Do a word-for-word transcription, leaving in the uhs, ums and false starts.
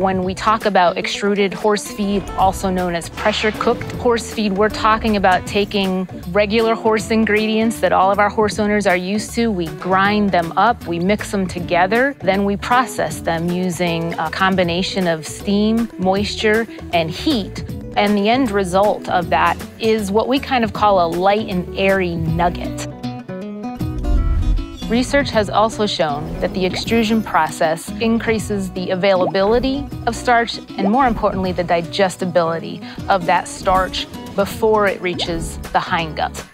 When we talk about extruded horse feed, also known as pressure-cooked horse feed, we're talking about taking regular horse ingredients that all of our horse owners are used to. We grind them up, we mix them together, then we process them using a combination of steam, moisture, and heat. And the end result of that is what we kind of call a light and airy nugget. Research has also shown that the extrusion process increases the availability of starch and, more importantly, the digestibility of that starch before it reaches the hindgut.